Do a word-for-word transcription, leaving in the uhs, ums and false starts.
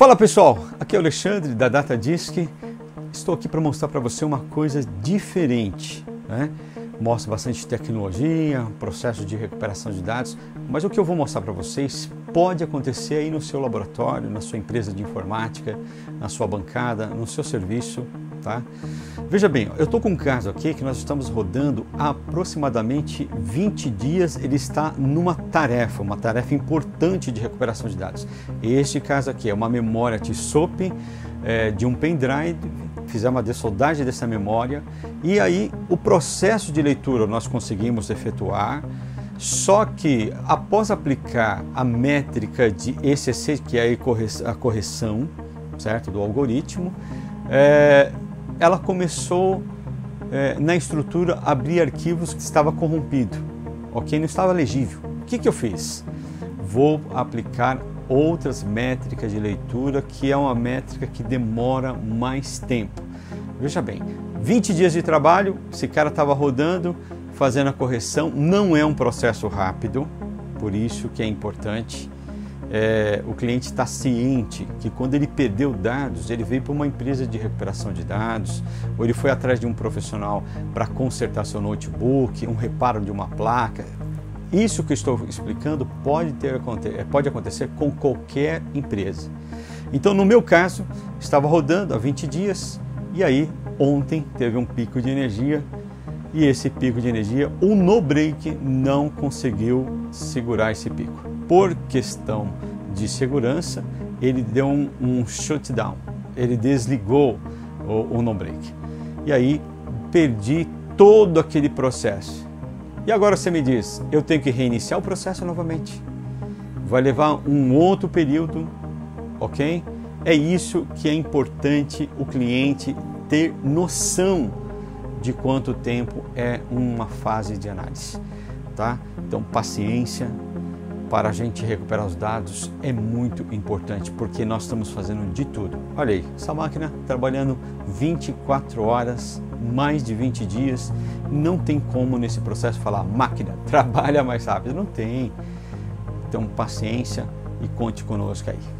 Fala pessoal, aqui é o Alexandre da Data Disk. Estou aqui para mostrar para você uma coisa diferente, né? Mostra bastante tecnologia, processo de recuperação de dados, mas o que eu vou mostrar para vocês pode acontecer aí no seu laboratório, na sua empresa de informática, na sua bancada, no seu serviço, tá? Veja bem, eu estou com um caso aqui que nós estamos rodando há aproximadamente vinte dias, ele está numa tarefa, uma tarefa importante de recuperação de dados. Este caso aqui é uma memória T SOP é, de um pendrive. Fizemos a dessoldagem dessa memória e aí o processo de leitura nós conseguimos efetuar, só que após aplicar a métrica de E C C, que é a correção, certo, do algoritmo, é, ela começou é, na estrutura a abrir arquivos que estava corrompido, ok, não estava legível. O que que eu fiz? Vou aplicar outras métricas de leitura, que é uma métrica que demora mais tempo. Veja bem, vinte dias de trabalho, esse cara estava rodando, fazendo a correção, não é um processo rápido, por isso que é importante. É, o cliente está ciente que quando ele perdeu dados, ele veio para uma empresa de recuperação de dados, ou ele foi atrás de um profissional para consertar seu notebook, um reparo de uma placa. Isso que eu estou explicando pode, ter, pode acontecer com qualquer empresa. Então, no meu caso, estava rodando há vinte dias e aí ontem teve um pico de energia e esse pico de energia, o no-break não conseguiu segurar esse pico. Por questão de segurança, ele deu um, um shutdown, ele desligou o, o no-break e aí perdi todo aquele processo. E agora você me diz, eu tenho que reiniciar o processo novamente. Vai levar um outro período, ok? É isso que é importante o cliente ter noção de quanto tempo é uma fase de análise, tá? Então, paciência para a gente recuperar os dados é muito importante, porque nós estamos fazendo de tudo. Olha aí, essa máquina trabalhando vinte e quatro horas, mais de vinte dias, não tem como nesse processo falar máquina, trabalha mais rápido, não tem. Então paciência e conte conosco aí.